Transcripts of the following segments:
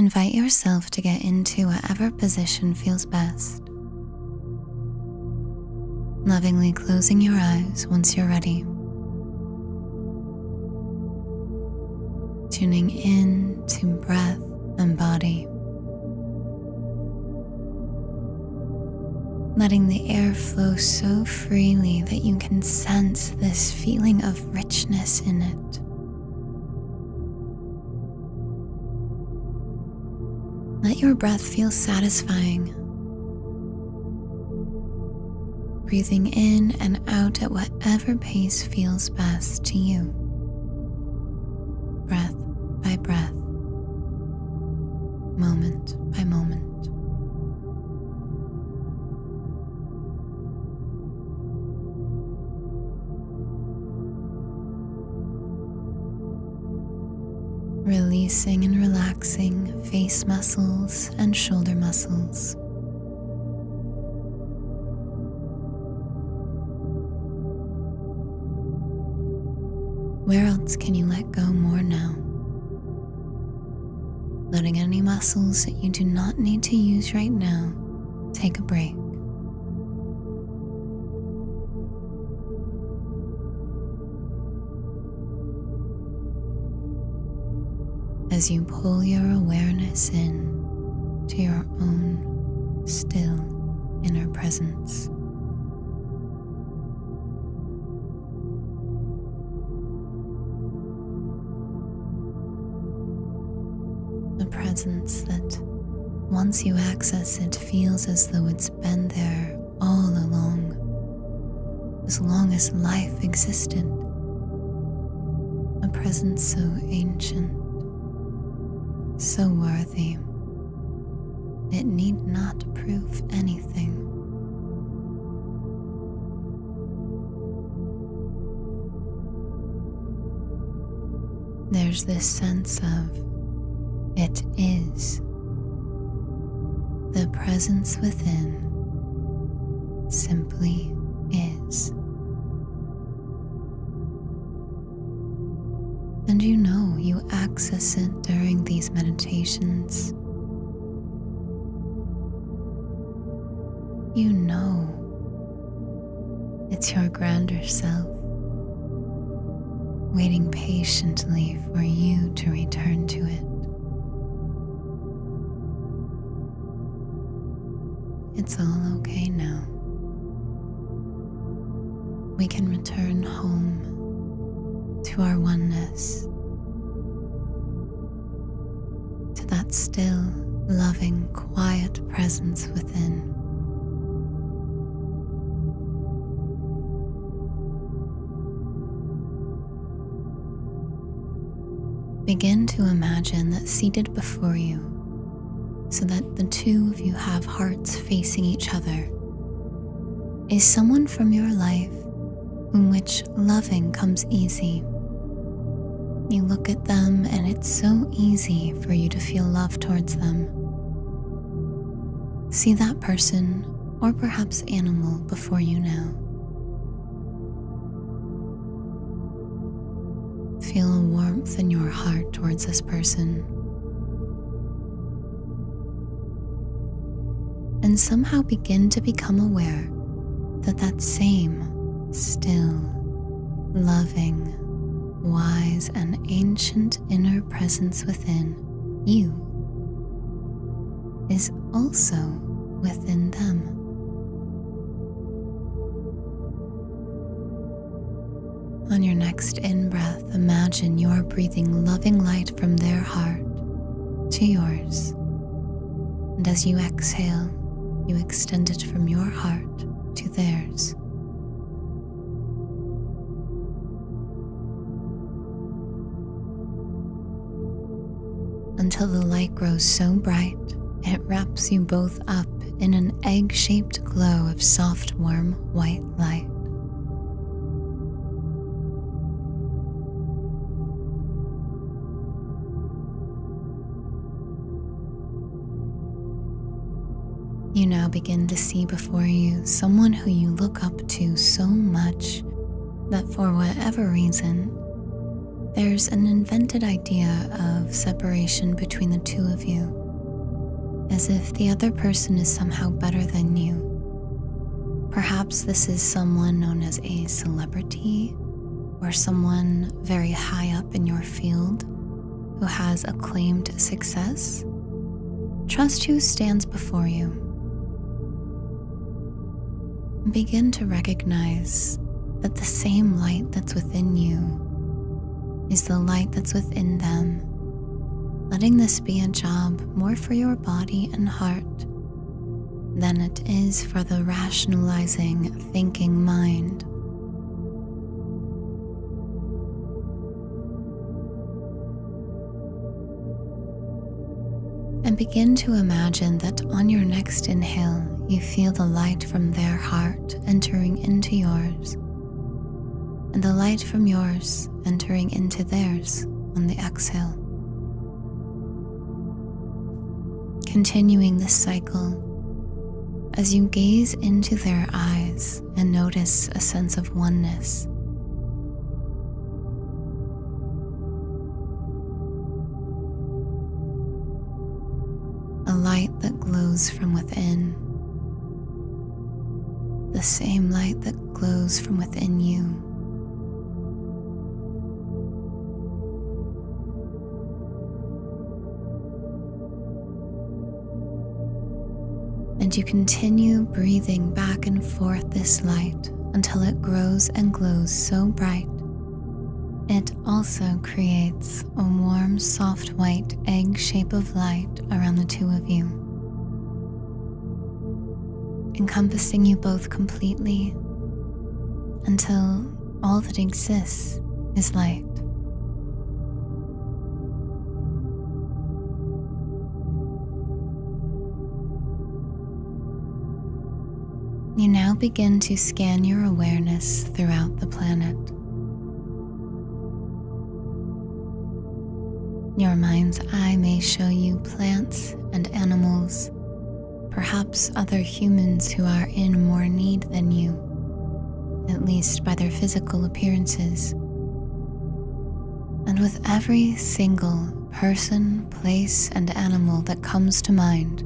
Invite yourself to get into whatever position feels best, lovingly closing your eyes once you're ready, tuning in to breath and body, letting the air flow so freely that you can sense this feeling of richness in it. Let your breath feel satisfying, breathing in and out at whatever pace feels best to you, breath by breath, moment by moment. Releasing and relaxing face muscles and shoulder muscles. Where else can you let go more now? Letting any muscles that you do not need to use right now take a break. As you pull your awareness in to your own still inner presence. The presence that once you access it feels as though it's been there all along, as long as life existed. A presence so ancient, so worthy, it need not prove anything. There's this sense of it is, the presence within simply is. And you know you access it during these meditations. You know it's your grander self, waiting patiently for you to return to it. It's all okay now. We can return home to our oneness, to that still, loving, quiet presence within. Begin to imagine that seated before you, so that the two of you have hearts facing each other, is someone from your life in which loving comes easy. You look at them and it's so easy for you to feel love towards them. See that person, or perhaps animal, before you now. Feel a warmth in your heart towards this person. And somehow begin to become aware that that same still, loving, wise and ancient inner presence within you is also within them. On your next in-breath, imagine you are breathing loving light from their heart to yours, and as you exhale, you extend it from your heart to theirs. Until the light grows so bright, it wraps you both up in an egg-shaped glow of soft, warm, white light. You now begin to see before you someone who you look up to so much that for whatever reason, There's an invented idea of separation between the two of you, as if the other person is somehow better than you. Perhaps this is someone known as a celebrity, or someone very high up in your field who has acclaimed success. Trust who stands before you. Begin to recognize that the same light that's within you is the light that's within them, letting this be a job more for your body and heart than it is for the rationalizing, thinking mind. And begin to imagine that on your next inhale, you feel the light from their heart entering into yours, and the light from yours entering into theirs on the exhale. Continuing this cycle, as you gaze into their eyes and notice a sense of oneness. A light that glows from within, the same light that glows from within you. And you continue breathing back and forth this light until it grows and glows so bright, it also creates a warm, soft, white egg shape of light around the two of you, encompassing you both completely until all that exists is light. You now begin to scan your awareness throughout the planet. Your mind's eye may show you plants and animals, perhaps other humans who are in more need than you, at least by their physical appearances. And with every single person, place, and animal that comes to mind,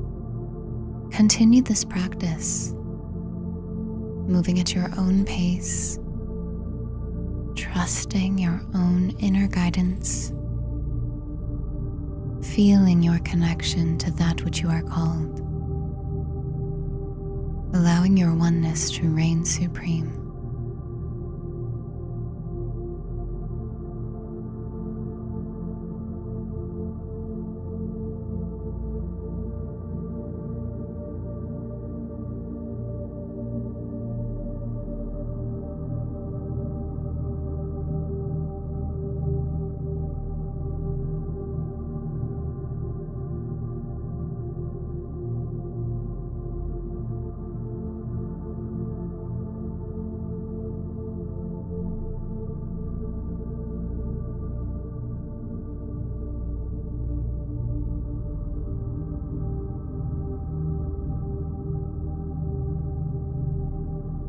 continue this practice, moving at your own pace, trusting your own inner guidance, feeling your connection to that which you are called, allowing your oneness to reign supreme.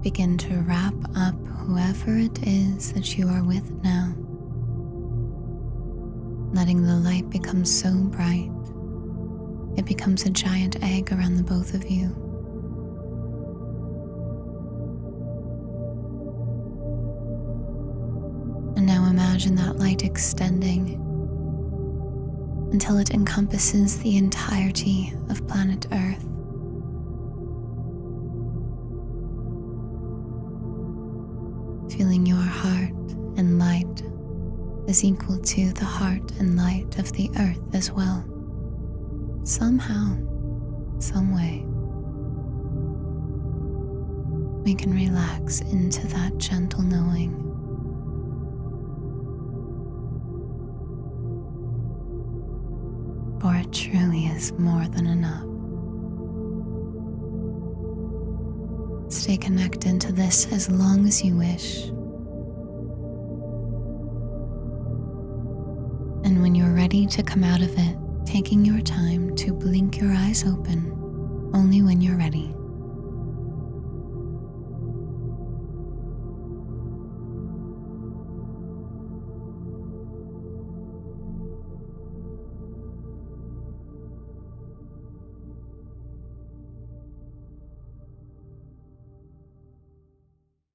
Begin to wrap up whoever it is that you are with now, letting the light become so bright, it becomes a giant egg around the both of you. And now imagine that light extending until it encompasses the entirety of planet Earth. Feeling your heart and light is equal to the heart and light of the earth as well, somehow, some way. We can relax into that gentle knowing. For it truly is more than enough. Stay connected to this as long as you wish. And when you're ready to come out of it, taking your time to blink your eyes open, only when you're ready.